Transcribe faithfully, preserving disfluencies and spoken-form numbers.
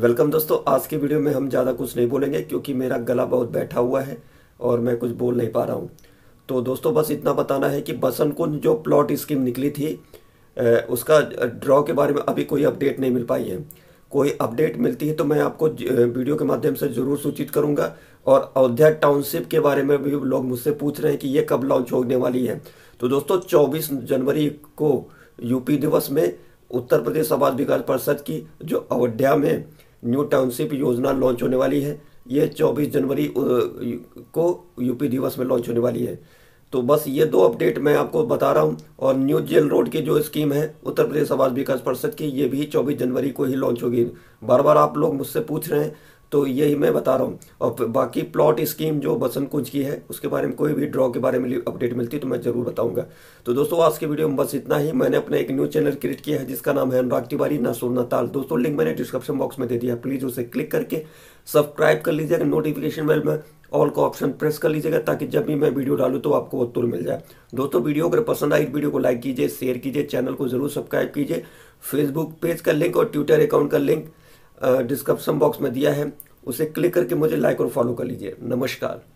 Welcome दोस्तों, आज के वीडियो में हम ज़्यादा कुछ नहीं बोलेंगे क्योंकि मेरा गला बहुत बैठा हुआ है और मैं कुछ बोल नहीं पा रहा हूँ। तो दोस्तों बस इतना बताना है कि बसंत कुंज जो प्लॉट स्कीम निकली थी उसका ड्रॉ के बारे में अभी कोई अपडेट नहीं मिल पाई है। कोई अपडेट मिलती है तो मैं आपको वीडियो के माध्यम से ज़रूर सूचित करूँगा। और अयोध्या टाउनशिप के बारे में भी लोग मुझसे पूछ रहे हैं कि ये कब लॉन्च होने वाली है। तो दोस्तों चौबीस जनवरी को यूपी दिवस में उत्तर प्रदेश आवास विकास परिषद की जो अयोध्या में न्यू टाउनशिप योजना लॉन्च होने वाली है, ये चौबीस जनवरी को यूपी दिवस में लॉन्च होने वाली है। तो बस ये दो अपडेट मैं आपको बता रहा हूँ। और न्यू जेल रोड की जो स्कीम है उत्तर प्रदेश आवास विकास परिषद की, ये भी चौबीस जनवरी को ही लॉन्च होगी। बार बार आप लोग मुझसे पूछ रहे हैं तो यही मैं बता रहा हूँ। और बाकी प्लॉट स्कीम जो बसंत कुंज की है उसके बारे में कोई भी ड्रॉ के बारे में अपडेट मिलती है तो मैं ज़रूर बताऊँगा। तो दोस्तों आज के वीडियो में बस इतना ही। मैंने अपना एक न्यू चैनल क्रिएट किया है जिसका नाम है अनुराग तिवारी न सोना ताल। दोस्तों लिंक मैंने डिस्क्रिप्शन बॉक्स में दे दिया, प्लीज़ उसे क्लिक करके सब्सक्राइब कर लीजिएगा। नोटिफिकेशन बेल में ऑल का ऑप्शन प्रेस कर लीजिएगा ताकि जब भी मैं वीडियो डालूँ तो आपको तुरंत मिल जाए। दोस्तों वीडियो अगर पसंद आई वीडियो को लाइक कीजिए, शेयर कीजिए, चैनल को जरूर सब्सक्राइब कीजिए। फेसबुक पेज का लिंक और ट्विटर अकाउंट का लिंक डिस्क्रिप्शन बॉक्स में दिया है, उसे क्लिक करके मुझे लाइक और फॉलो कर लीजिए। नमस्कार।